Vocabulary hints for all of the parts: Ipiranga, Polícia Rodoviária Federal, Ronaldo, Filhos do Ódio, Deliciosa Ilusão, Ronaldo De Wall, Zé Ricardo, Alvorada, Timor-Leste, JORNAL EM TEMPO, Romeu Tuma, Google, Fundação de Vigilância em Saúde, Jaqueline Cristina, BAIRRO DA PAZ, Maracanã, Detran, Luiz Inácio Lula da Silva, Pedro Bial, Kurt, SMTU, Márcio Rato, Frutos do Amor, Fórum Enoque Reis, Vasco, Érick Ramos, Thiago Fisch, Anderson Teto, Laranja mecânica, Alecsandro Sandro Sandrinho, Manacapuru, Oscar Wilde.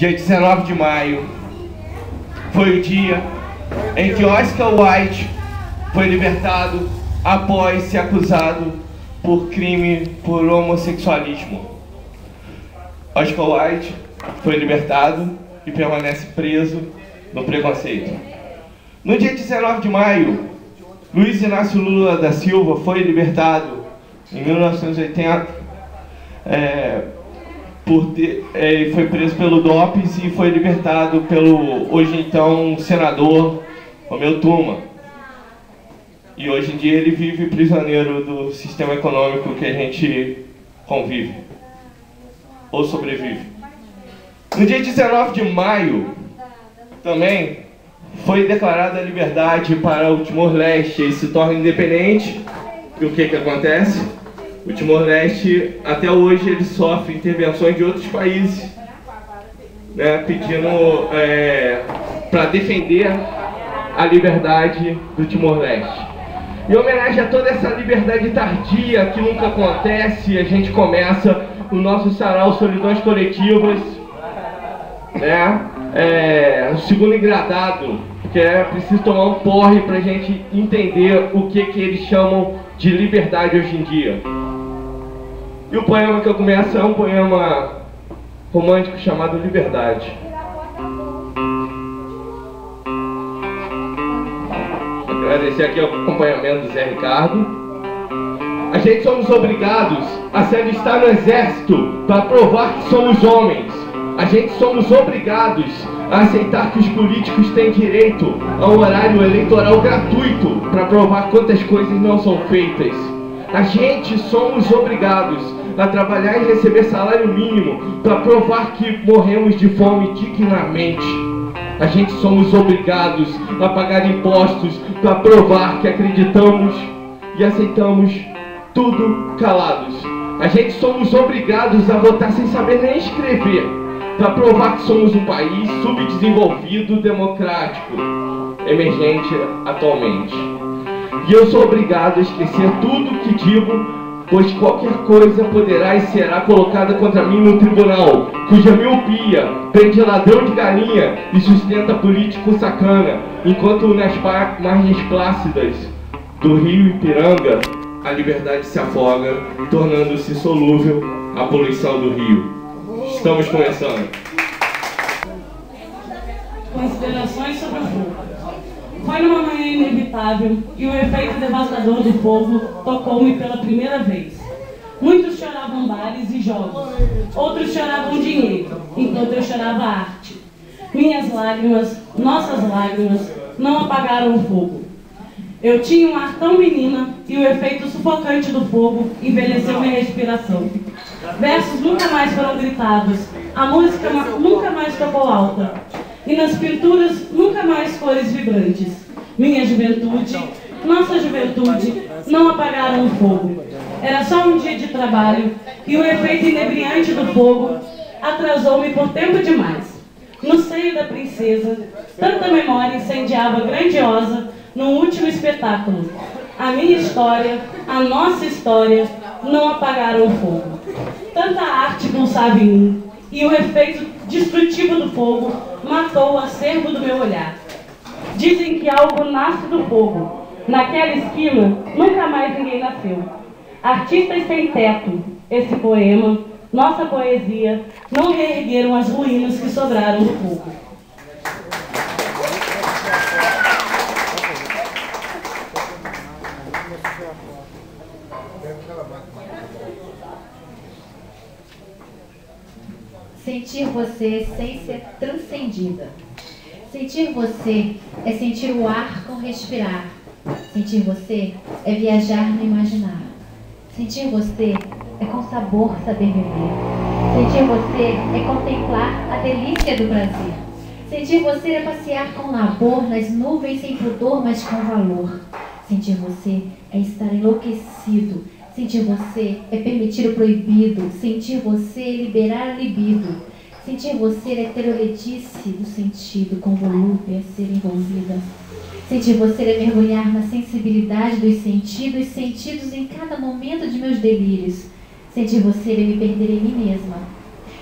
dia 19 de maio, foi o dia em que Oscar Wilde foi libertado após ser acusado por crime por homossexualismo. Oscar Wilde foi libertado e permanece preso no preconceito. No dia 19 de maio, Luiz Inácio Lula da Silva foi libertado em 1980 foi preso pelo DOPES e foi libertado pelo hoje então senador Romeu Tuma. E hoje em dia ele vive prisioneiro do sistema econômico que a gente convive ou sobrevive. No dia 19 de maio também foi declarada a liberdade para o Timor-Leste e se torna independente. E o que que acontece? O Timor-Leste, até hoje, ele sofre intervenções de outros países, né, pedindo para defender a liberdade do Timor-Leste. Em homenagem a toda essa liberdade tardia que nunca acontece, a gente começa o nosso sarau Solidões Coletivas, né? Segundo engradado, que é preciso tomar um porre pra gente entender o que que eles chamam de liberdade hoje em dia. E o poema que eu começo é um poema romântico chamado Liberdade. Agradecer aqui o acompanhamento do Zé Ricardo. A gente somos obrigados a se alistar no exército para provar que somos homens. A gente somos obrigados a aceitar que os políticos têm direito a um horário eleitoral gratuito para provar quantas coisas não são feitas. A gente somos obrigados a trabalhar e receber salário mínimo para provar que morremos de fome dignamente. A gente somos obrigados a pagar impostos para provar que acreditamos e aceitamos tudo calados. A gente somos obrigados a votar sem saber nem escrever, para provar que somos um país subdesenvolvido, democrático, emergente atualmente. E eu sou obrigado a esquecer tudo o que digo, pois qualquer coisa poderá e será colocada contra mim no tribunal, cuja miopia prende ladrão de galinha e sustenta político sacana, enquanto nas margens plácidas do rio Ipiranga, a liberdade se afoga, tornando-se solúvel a poluição do rio. Estamos começando. Considerações sobre o fogo. Foi numa manhã inevitável e o efeito devastador do fogo tocou-me pela primeira vez. Muitos choravam bares e jogos, outros choravam dinheiro, enquanto eu chorava arte. Minhas lágrimas, nossas lágrimas, não apagaram o fogo. Eu tinha um ar tão menina e o efeito sufocante do fogo envelheceu minha respiração. Versos nunca mais foram gritados, a música nunca mais tocou alta, e nas pinturas nunca mais cores vibrantes. Minha juventude, nossa juventude, não apagaram o fogo. Era só um dia de trabalho e o efeito inebriante do fogo atrasou-me por tempo demais. No seio da princesa, tanta memória incendiava grandiosa no último espetáculo. A minha história, a nossa história, não apagaram o fogo. Tanta arte pulsava em mim, e o efeito destrutivo do fogo matou o acervo do meu olhar. Dizem que algo nasce do fogo. Naquela esquina, nunca mais ninguém nasceu. Artistas sem teto, esse poema, nossa poesia, não reergueram as ruínas que sobraram do fogo. Sentir você sem ser transcendida. Sentir você é sentir o ar com respirar. Sentir você é viajar no imaginar. Sentir você é com sabor saber viver. Sentir você é contemplar a delícia do prazer. Sentir você é passear com labor nas nuvens sem pudor, mas com valor. Sentir você é estar enlouquecido. Sentir você é permitir o proibido. Sentir você é liberar a libido. Sentir você é ter o ledice do sentido, com volúpia ser envolvida. Sentir você é mergulhar na sensibilidade dos sentidos, sentidos em cada momento de meus delírios. Sentir você é me perder em mim mesma.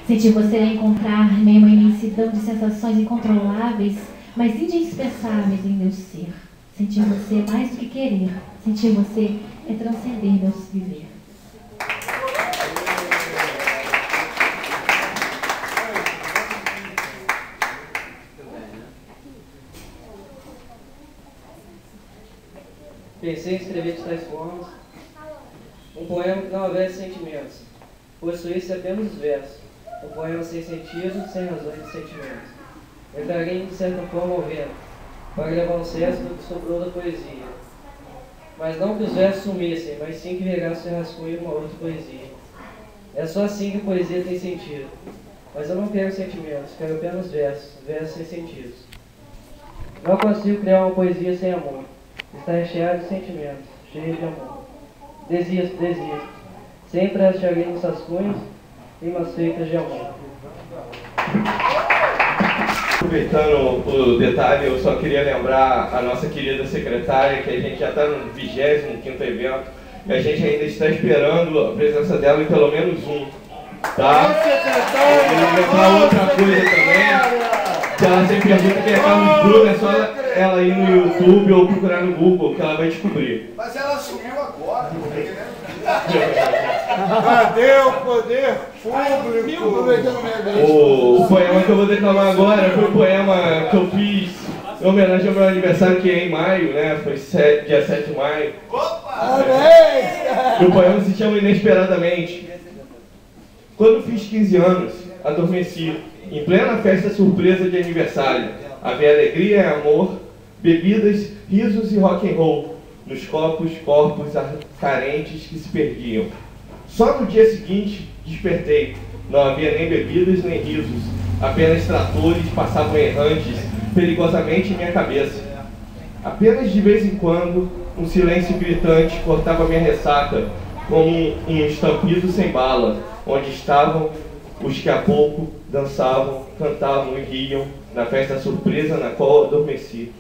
Sentir você a encontrar meio uma imensidão de sensações incontroláveis, mas indispensáveis em meu ser. Sentir você é mais do que querer. Sentir você é transcender meu viver. Pensei em escrever de tais formas um poema que não houvesse sentimentos, possuísse apenas versos, um poema sem sentido, sem razões de sentimentos. Entrarei de certa forma ao vento, para levar o cesto do que sobrou da poesia. Mas não que os versos sumissem, mas sim que virasse o rascunho uma outra poesia. É só assim que a poesia tem sentido. Mas eu não quero sentimentos, quero apenas versos, versos sem sentidos. Não consigo criar uma poesia sem amor. Está recheado de sentimentos, cheio de amor. Desisto, desisto. Sempre acharei nos rascunhos e umas feitas de amor. Aproveitando o detalhe, eu só queria lembrar a nossa querida secretária que a gente já está no 25º evento e a gente ainda está esperando a presença dela em pelo menos um. Tá? Eu queria lembrar outra coisa também. Se ela sempre pergunta quem é Carlos Bruno, é só ela ir no YouTube ou procurar no Google, que ela vai descobrir. Mas ela sumiu agora, né? Cadê o poder público? O poema que eu vou declamar agora foi um poema que eu fiz em homenagem ao meu aniversário, que é em maio, né? Foi dia 7 de maio. Opa! E o poema se chama Inesperadamente. Quando fiz 15 anos, adormeci. Em plena festa surpresa de aniversário, havia alegria e amor, bebidas, risos e rock and roll, nos copos, corpos carentes que se perdiam. Só no dia seguinte, despertei. Não havia nem bebidas nem risos, apenas tratores passavam errantes, perigosamente em minha cabeça. Apenas de vez em quando, um silêncio gritante cortava minha ressaca, como um estampido sem bala, onde estavam os que há pouco dançavam, cantavam e riam na festa surpresa na qual adormeci.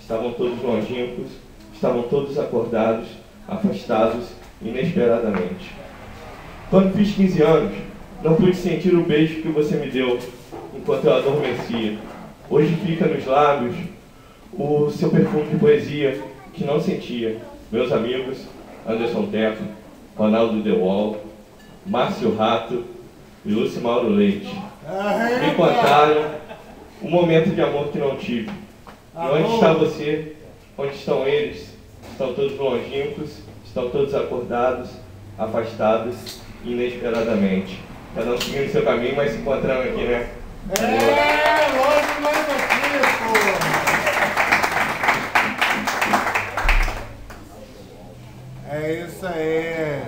Estavam todos longínquos, estavam todos acordados, afastados inesperadamente. Quando fiz 15 anos, não pude sentir o beijo que você me deu enquanto eu adormecia. Hoje fica nos lábios o seu perfume de poesia que não sentia. Meus amigos, Anderson Teto, Ronaldo De Wall, Márcio Rato, e Lucimauro Leite me contaram um momento de amor que não tive. E onde está você? Onde estão eles? Estão todos longínquos, estão todos acordados, afastados, inesperadamente. Cada um seguindo seu caminho, mas se encontrando aqui, né? É, longe mais aqui, pô! É isso aí!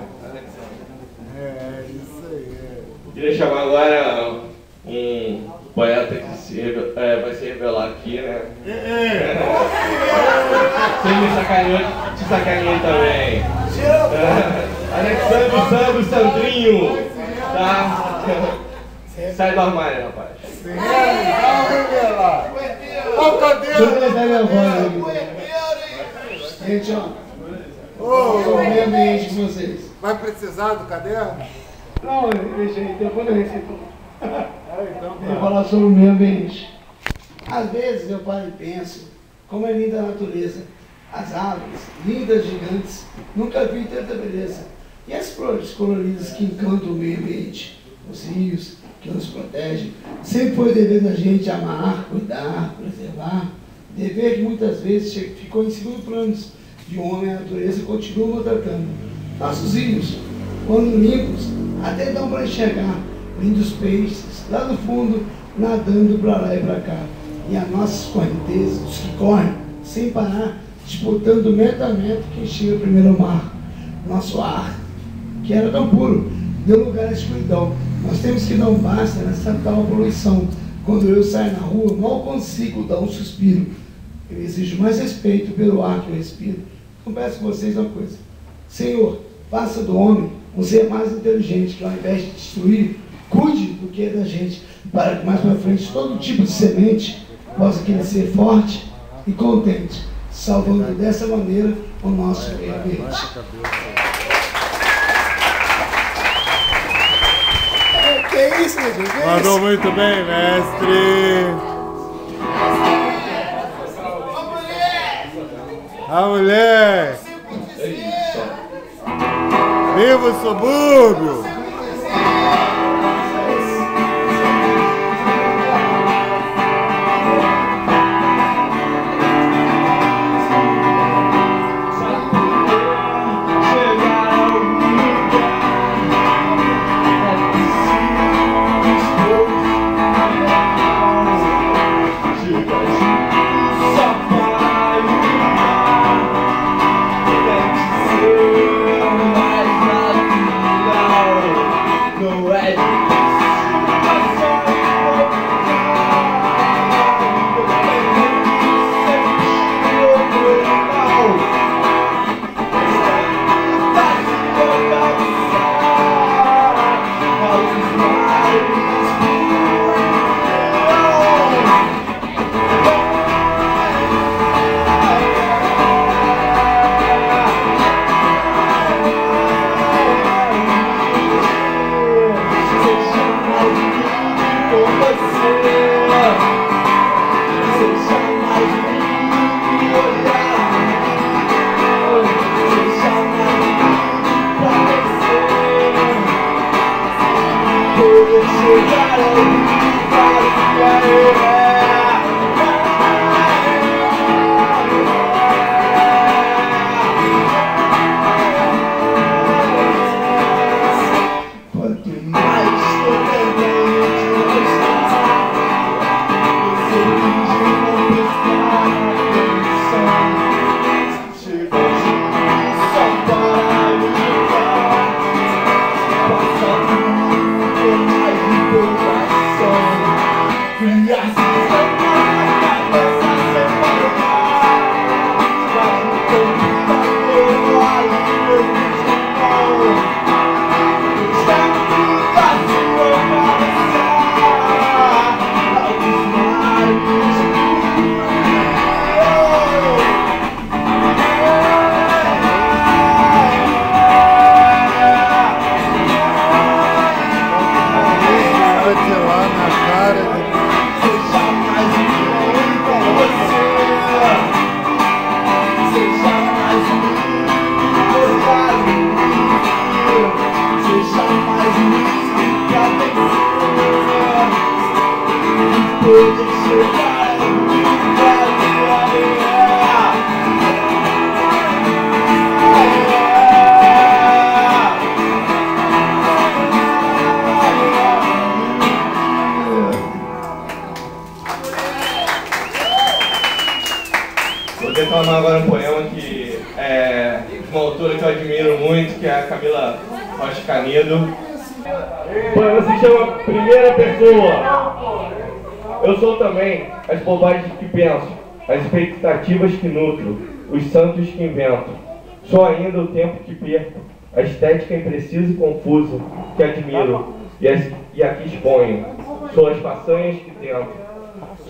Queria chamar agora um poeta que vai se revelar aqui, né? Você te sacaneou também. Alexandre, Sandrinho, tá? Sai do armário, rapaz. Gente, ó, meio ambiente com vocês. Vai precisar do caderno? Não, deixa aí, depois eu recebo. Eu vou falar sobre o meio ambiente. Às vezes eu paro e penso, como é linda a natureza. As árvores, lindas, gigantes, nunca vi tanta beleza. E as flores coloridas que encantam o meio ambiente, os rios que nos protegem, sempre foi dever da gente amar, cuidar, preservar. Dever que muitas vezes ficou em segundo plano, de um homem a natureza continua maltratando. Nossos rios, quando limpos, até dão para enxergar, lindos peixes, lá no fundo, nadando para lá e para cá. E as nossas correntezas, os que correm, sem parar, disputando metro a metro quem chega primeiro ao mar. Nosso ar, que era tão puro, deu lugar à escuridão. Nós temos que dar um basta nessa tal poluição. Quando eu saio na rua, mal consigo dar um suspiro. Eu exijo mais respeito pelo ar que eu respiro. Confesso com vocês uma coisa. Senhor, faça do homem um ser mais inteligente, que ao invés de destruir, cuide do que é da gente, para que mais para frente todo tipo de semente possa crescer forte e contente, salvando dessa maneira o nosso meio ambiente. Quem É isso, meu Deus. É mandou isso. Muito bem, mestre. A mulher. Viva o subúrbio. Que nutro, os santos que invento, só ainda o tempo que perco, a estética imprecisa e confusa que admiro e aqui exponho, sou as façanhas que tento,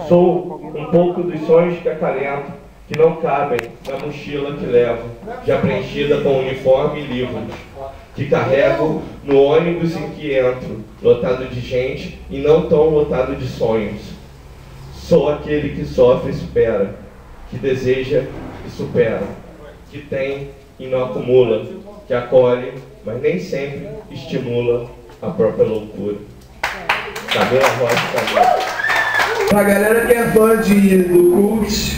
sou um pouco dos sonhos que acalento, que não cabem na mochila que levo, já preenchida com uniforme e livros, que carrego no ônibus em que entro, lotado de gente e não tão lotado de sonhos, sou aquele que sofre e supera, que deseja e supera, que tem e não acumula, que acolhe, mas nem sempre estimula a própria loucura. Cabelo a voz, cabelo. Pra galera que é fã do Kurt,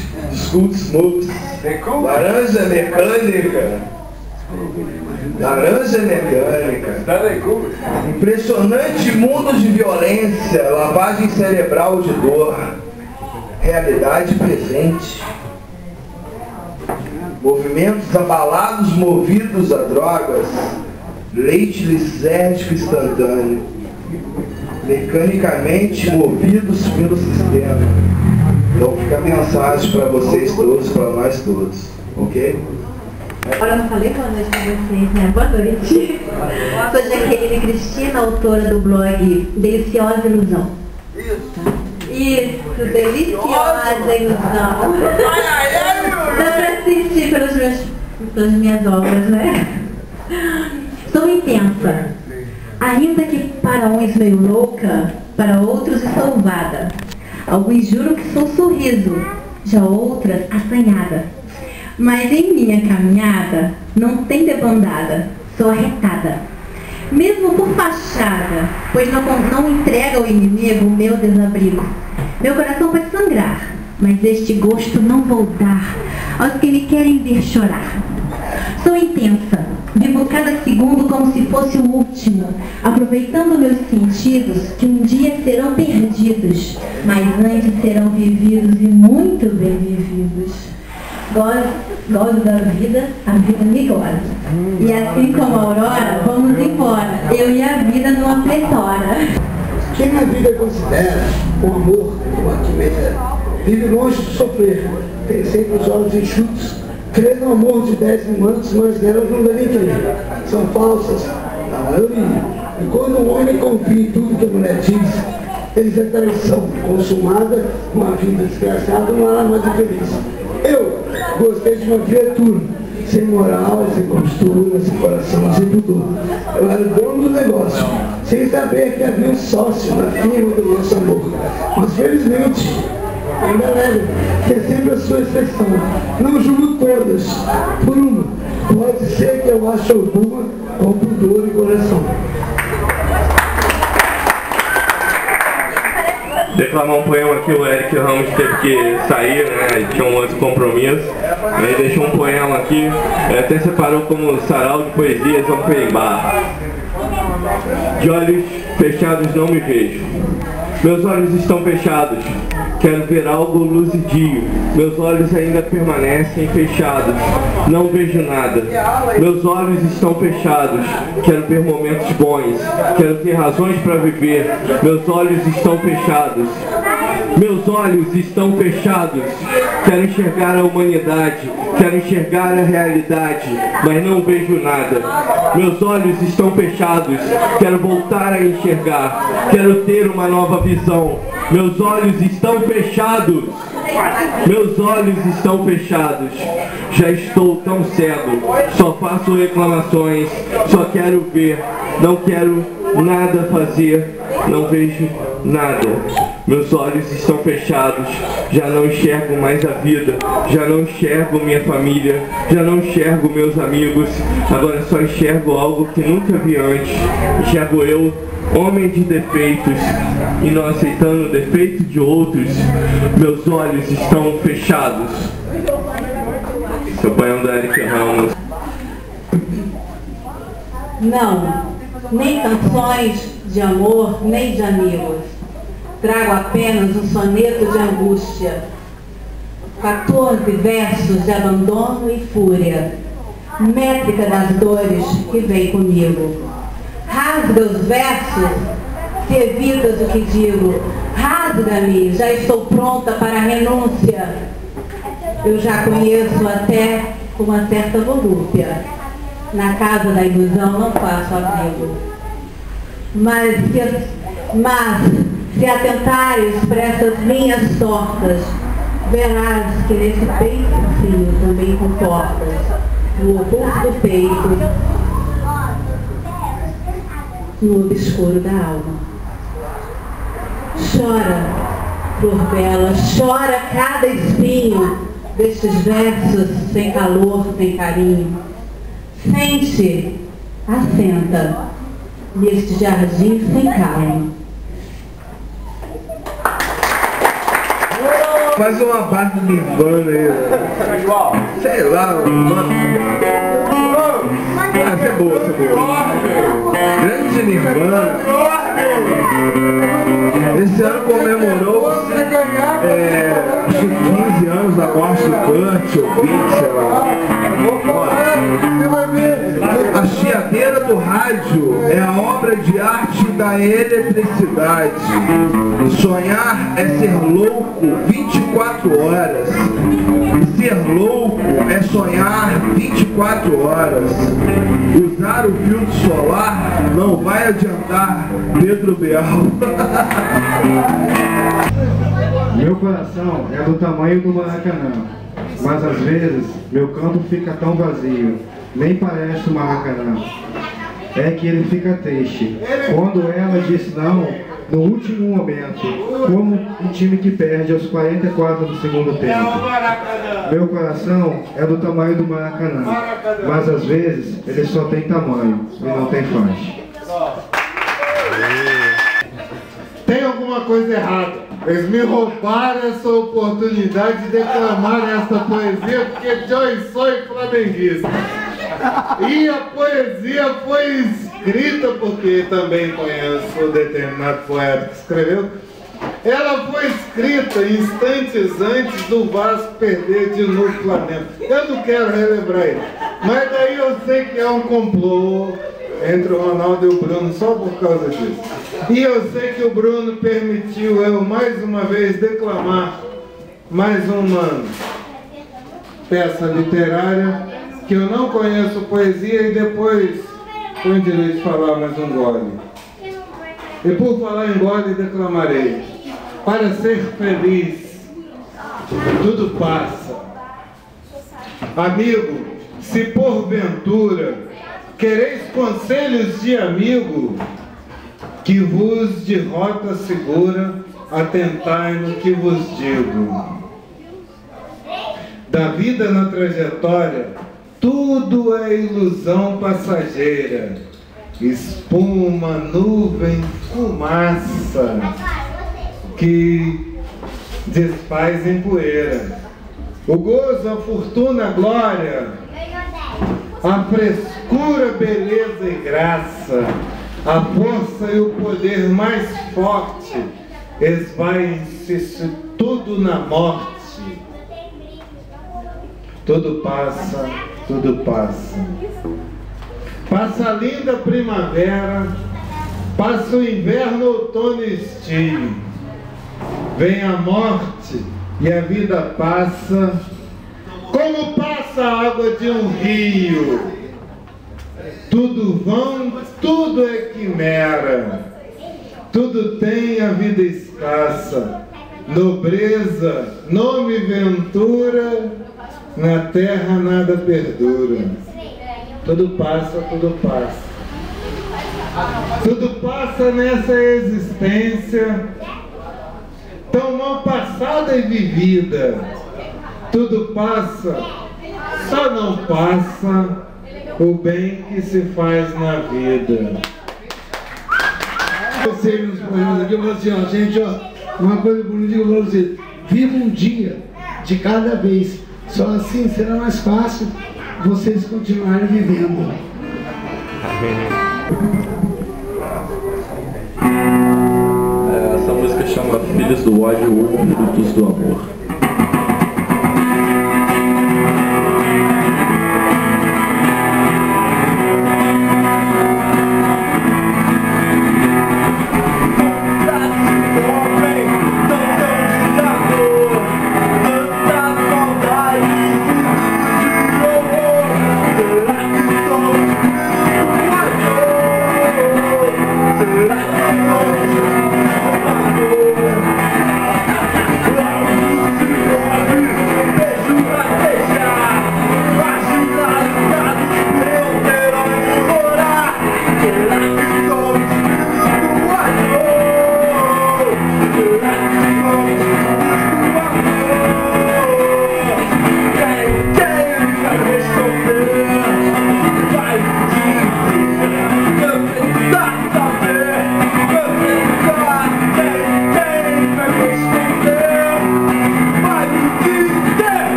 Laranja Mecânica, impressionante mundo de violência, lavagem cerebral de dor, realidade presente. Movimentos abalados, movidos a drogas, leite lisérgico instantâneo, mecanicamente movidos pelo sistema. Então fica a mensagem para vocês todos, para nós todos, ok? Agora eu não falei boa noite para vocês, né? Boa noite. Sou Jaqueline Cristina, autora do blog Deliciosa Ilusão. Isso, Deliciosa Ilusão. Dá pra sentir pelas minhas obras, né? Sou intensa. Ainda que para uns meio louca, para outros estouvada. Alguns juram que sou sorriso, já outras assanhada. Mas em minha caminhada não tem debandada, sou arretada. Mesmo por fachada, pois não entrega ao inimigo o meu desabrigo. Meu coração pode sangrar, mas este gosto não vou dar aos que me querem ver chorar. Sou intensa, vivo cada segundo como se fosse o último, aproveitando meus sentidos que um dia serão perdidos, mas antes serão vividos e muito bem vividos. Gozo da vida, a vida me goza. E assim como a aurora, vamos embora, eu e a vida numa pletora. Quem a vida considera o amor uma quimera, vive longe de sofrer, tem sempre os olhos enxutos, crê no amor de 10 mil anos, mas nelas não devem crer. São falsas, não eu li. E quando um homem confia em tudo que a mulher diz, eles é traição consumada, uma vida desgraçada, uma alma de feliz. Eu gostei de uma criatura, sem moral, sem costura, sem coração, sem pudor. Eu era dono do negócio, sem saber que havia um sócio na firma do nosso amor. Mas felizmente, ainda leve, recebo a sua expressão. Não julgo todas. Por uma, pode ser que eu ache alguma com pudor e coração. Declamar um poema que o Érick Ramos teve que sair, né? Tinha um outro compromisso. Ele deixou um poema aqui, até separou como sarau de poesias ao perimbar. De olhos fechados não me vejo. Meus olhos estão fechados. Quero ver algo luzidio. Meus olhos ainda permanecem fechados. Não vejo nada. Meus olhos estão fechados. Quero ver momentos bons. Quero ter razões para viver. Meus olhos estão fechados. Meus olhos estão fechados. Quero enxergar a humanidade. Quero enxergar a realidade. Mas não vejo nada. Meus olhos estão fechados. Quero voltar a enxergar. Quero ter uma nova visão. Meus olhos estão fechados. Meus olhos estão fechados. Já estou tão cego. Só faço reclamações. Só quero ver. Não quero nada fazer. Não vejo nada. Meus olhos estão fechados. Já não enxergo mais a vida. Já não enxergo minha família. Já não enxergo meus amigos. Agora só enxergo algo que nunca vi antes. Enxergo eu, homem de defeitos, e não aceitando o defeito de outros. Meus olhos estão fechados. Seu pai é Érick Ramos. Não, nem canções de amor, nem de amigos. Trago apenas um soneto de angústia, 14 versos de abandono e fúria, métrica das dores que vem comigo. Rasga os versos, se evitas o que digo. Rasga-me, já estou pronta para a renúncia. Eu já conheço até com uma certa volúpia. Na casa da ilusão não faço abrigo. Mas se atentares para essas linhas tortas, verás que nesse peito frio também comportas no oposto do peito, no obscuro da alma. Chora, flor bela, chora cada espinho destes versos sem calor, sem carinho. Sente, assenta neste jardim sem calma. Faz uma parte de Nirvana aí. Sei lá, essa é boa, essa é boa. Grande Nirvana. Esse ano comemorou os 15 anos da morte do Kurt, ou Kurt, sei lá. A chiadeira do rádio é a obra de arte da eletricidade. Sonhar é ser louco 24 horas. Ser louco é sonhar 24 horas. Usar o filtro solar não vai adiantar, Pedro Bial. Meu coração é do tamanho do Maracanã, mas às vezes meu canto fica tão vazio, nem parece o Maracanã. é que ele fica triste. Quando ela diz não, no último momento, como um time que perde aos 44 do segundo tempo. Meu coração é do tamanho do Maracanã, mas às vezes ele só tem tamanho e não tem faixa. Tem alguma coisa errada. Eles me roubaram essa oportunidade de declamar essa poesia, porque eu sou flamenguista. E a poesia foi escrita, porque também conheço um determinado poeta que escreveu. Ela foi escrita instantes antes do Vasco perder de novo o Flamengo. Eu não quero relembrar isso. Mas daí eu sei que é um complô entre o Ronaldo e o Bruno, só por causa disso. E eu sei que o Bruno permitiu eu mais uma vez declamar mais uma peça literária que eu não conheço poesia e depois tenho direito de falar mais um gole. E por falar em gole, declamarei. Para ser feliz, tudo passa. Amigo, se porventura quereis conselhos de amigo, que vos de rota segura, atentai no que vos digo. Da vida na trajetória, tudo é ilusão passageira, espuma, nuvem, fumaça, que desfaz em poeira. O gozo, a fortuna, a glória, a frescura, beleza e graça, a força e o poder mais forte, esvai-se tudo na morte. Tudo passa, tudo passa. Passa a linda primavera, passa o inverno, outono e estio. Vem a morte e a vida passa, como passa a água de um rio. Tudo vão, tudo é quimera, tudo tem a vida escassa, nobreza, nome e ventura, na terra nada perdura. Tudo passa, tudo passa. Tudo passa nessa existência tão mal passada e vivida. Tudo passa, só não passa o bem que se faz na vida. Eu sei nos programas aqui, eu falo assim, ó, gente, ó, uma coisa bonita que eu falo assim, viva um dia de cada vez, só assim será mais fácil vocês continuarem vivendo. Essa música chama Filhos do Ódio ou Frutos do Amor.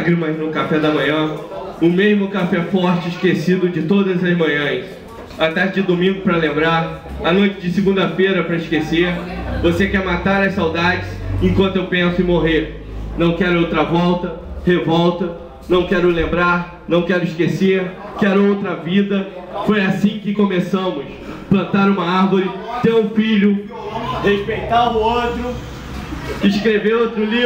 lágrimas no café da manhã, o mesmo café forte esquecido de todas as manhãs, a tarde de domingo para lembrar, a noite de segunda-feira para esquecer. Você quer matar as saudades enquanto eu penso em morrer. Não quero outra volta, revolta, não quero lembrar, não quero esquecer, quero outra vida. Foi assim que começamos: plantar uma árvore, ter um filho, respeitar o outro, escrever outro livro.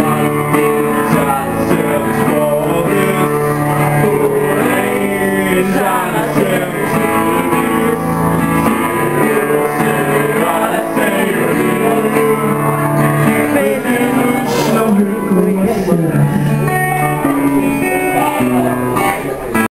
Nice.